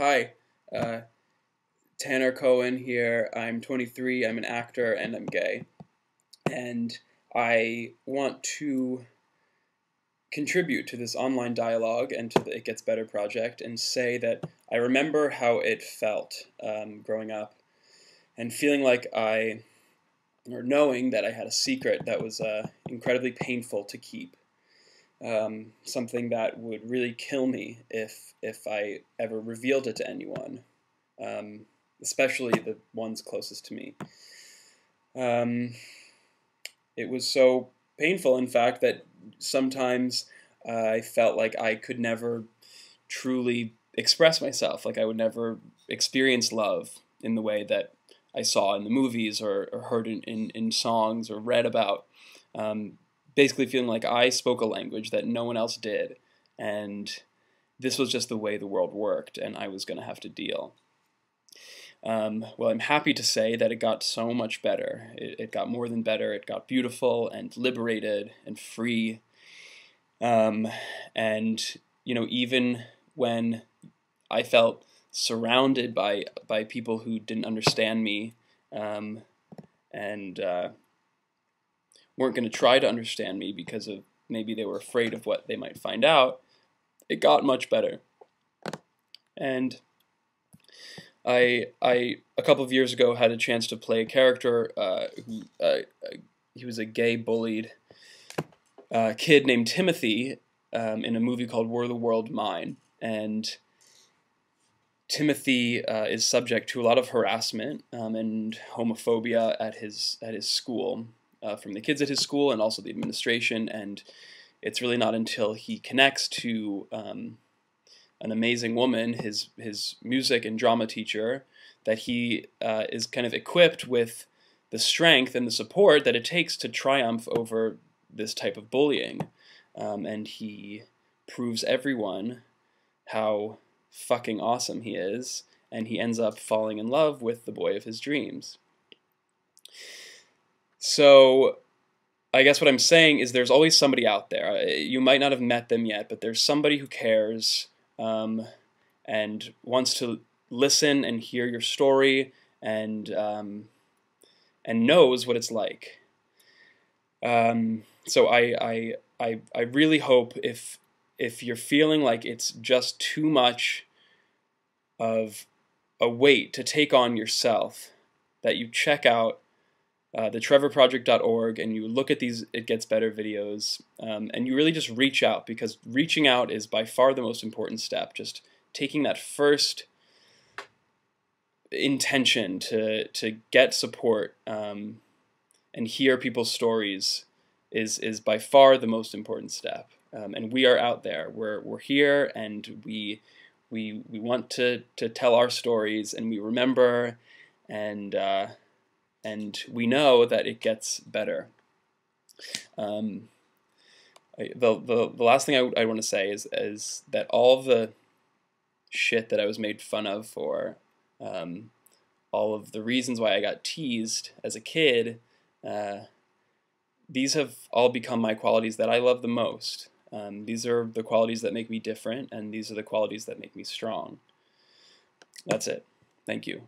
Hi, Tanner Cohen here. I'm 23, I'm an actor, and I'm gay. And I want to contribute to this online dialogue and to the It Gets Better project and say that I remember how it felt growing up and feeling like knowing that I had a secret that was incredibly painful to keep. Something that would really kill me if I ever revealed it to anyone, especially the ones closest to me. It was so painful, in fact, that sometimes I felt like I could never truly express myself, like I would never experience love in the way that I saw in the movies or heard in songs or read about. Basically feeling like I spoke a language that no one else did, and this was just the way the world worked, and I was going to have to deal. Well, I'm happy to say that it got so much better. It got more than better. It got beautiful and liberated and free. And, you know, even when I felt surrounded by people who didn't understand me and weren't going to try to understand me because of maybe they were afraid of what they might find out, it got much better. And I a couple of years ago had a chance to play a character he was a gay bullied kid named Timothy in a movie called Were the World Mine, and Timothy is subject to a lot of harassment and homophobia at his school. From the kids at his school and also the administration, and it's really not until he connects to an amazing woman, his music and drama teacher, that he is kind of equipped with the strength and the support that it takes to triumph over this type of bullying. And he proves everyone how fucking awesome he is, and he ends up falling in love with the boy of his dreams. So I guess what I'm saying is there's always somebody out there. You might not have met them yet, but there's somebody who cares and wants to listen and hear your story and knows what it's like. So I really hope if you're feeling like it's just too much of a weight to take on yourself, that you check out TheTrevorProject.org, and you look at these It Gets Better videos, and you really just reach out, because reaching out is by far the most important step. Just taking that first intention to get support and hear people's stories is by far the most important step. And we are out there. We're here, and we want to tell our stories, and we remember, and we know that it gets better. The last thing I want to say is that all the shit that I was made fun of for, all of the reasons why I got teased as a kid, these have all become my qualities that I love the most. These are the qualities that make me different, and these are the qualities that make me strong. That's it. Thank you.